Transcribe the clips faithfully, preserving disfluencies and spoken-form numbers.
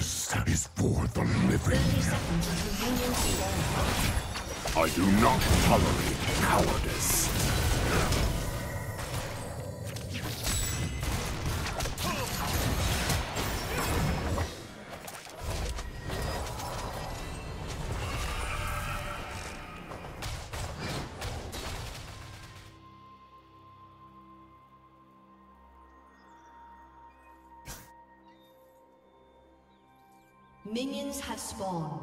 forest is for the living. I do not tolerate cowardice. Minions have spawned.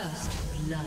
First blood.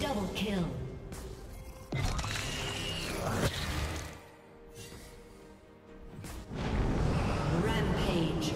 Double kill. Rampage.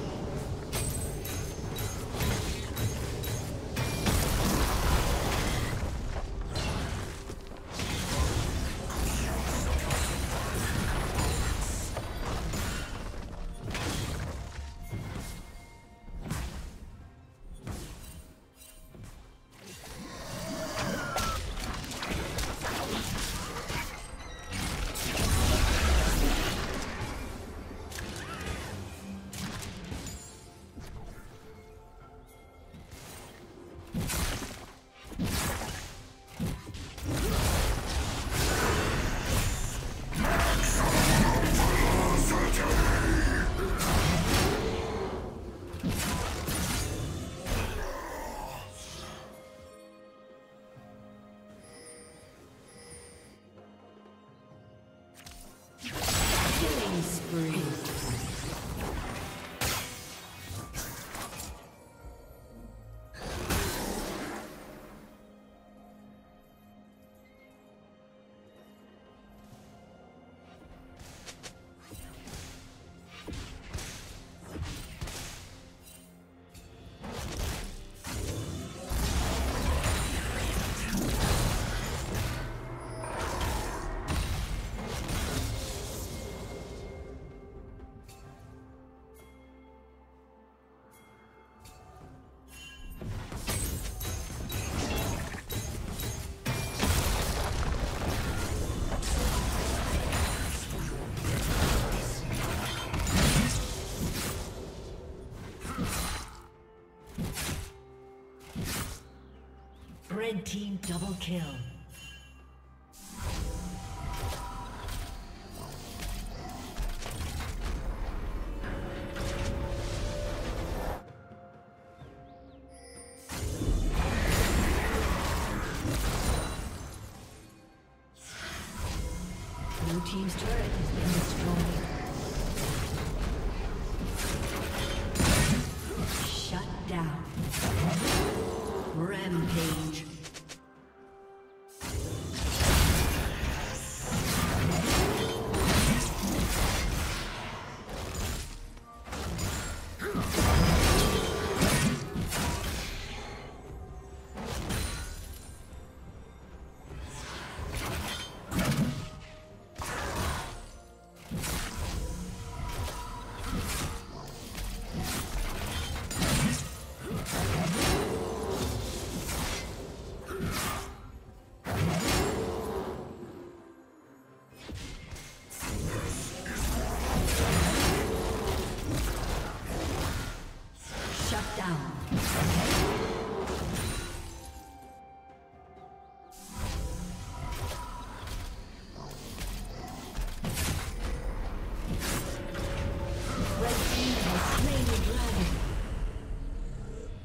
Red team double kill.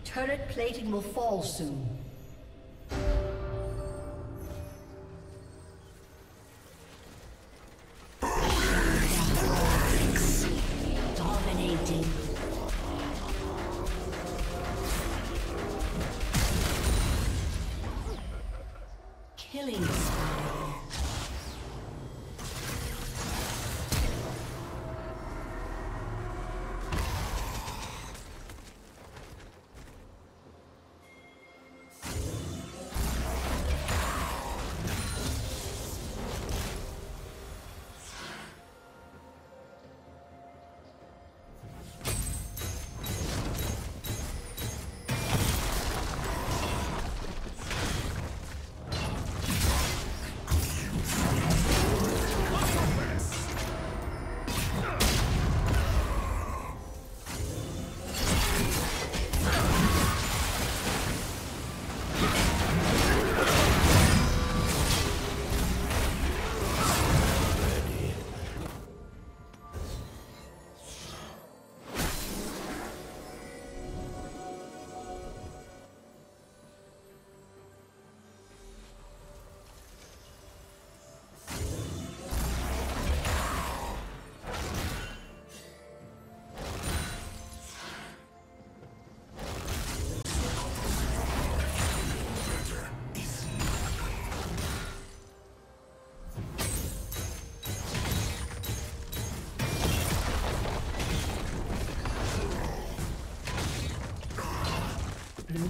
Turret plating will fall soon. Blue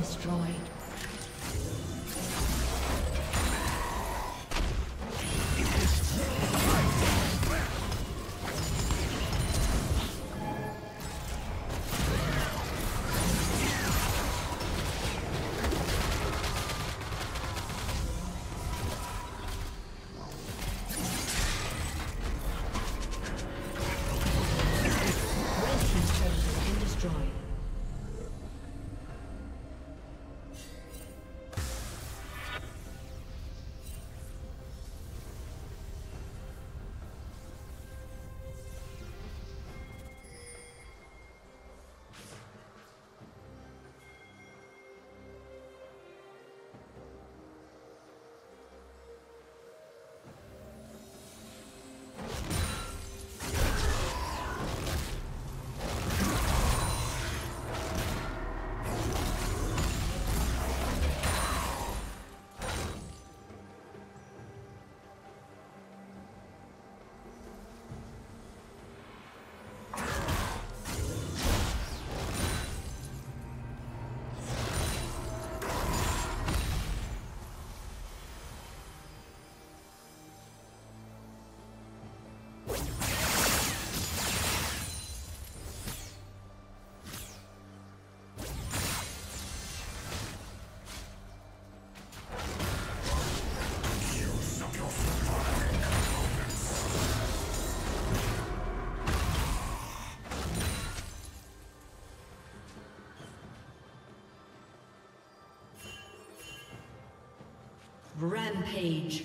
Destroyed. Rampage.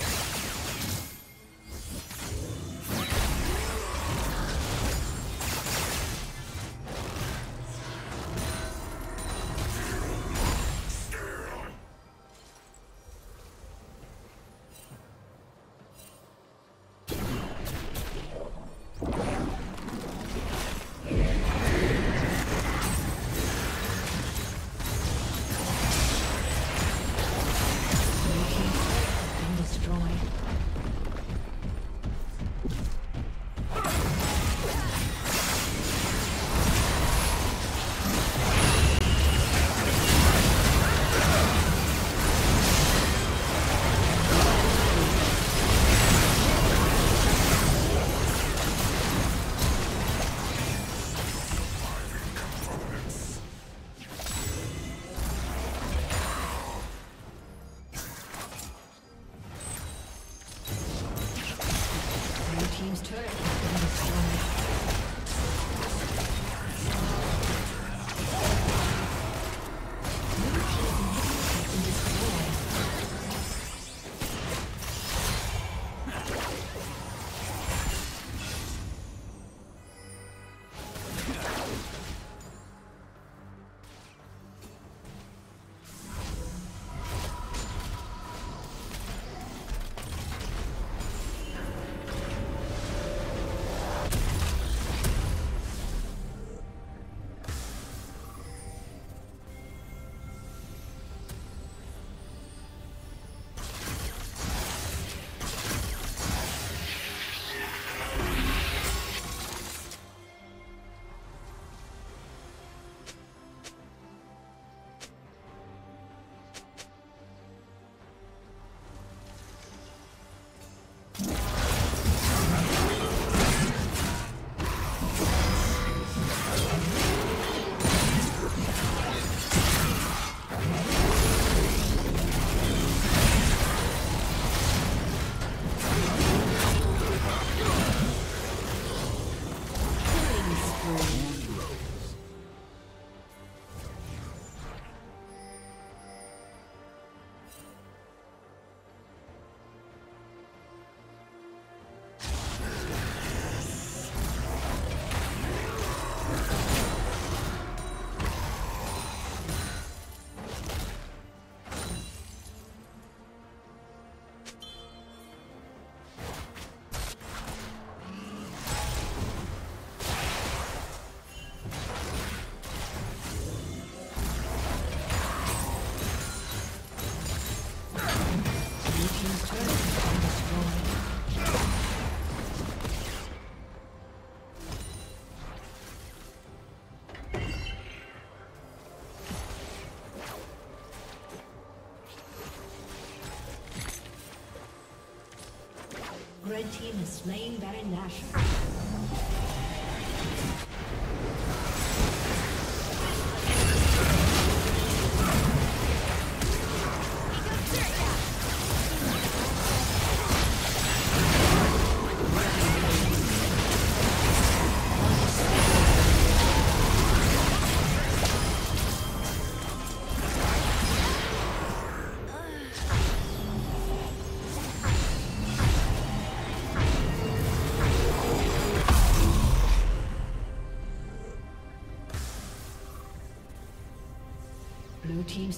The red team has slain Baron Nashor. Blue team's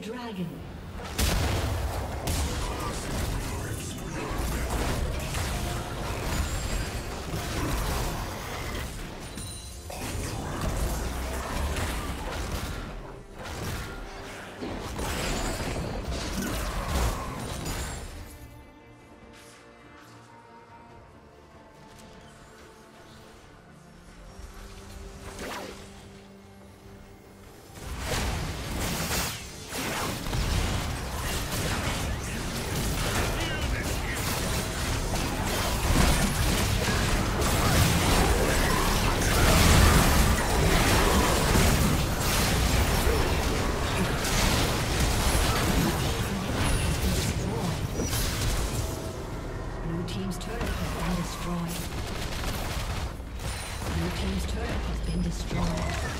Dragon. Blue team's turret has been destroyed.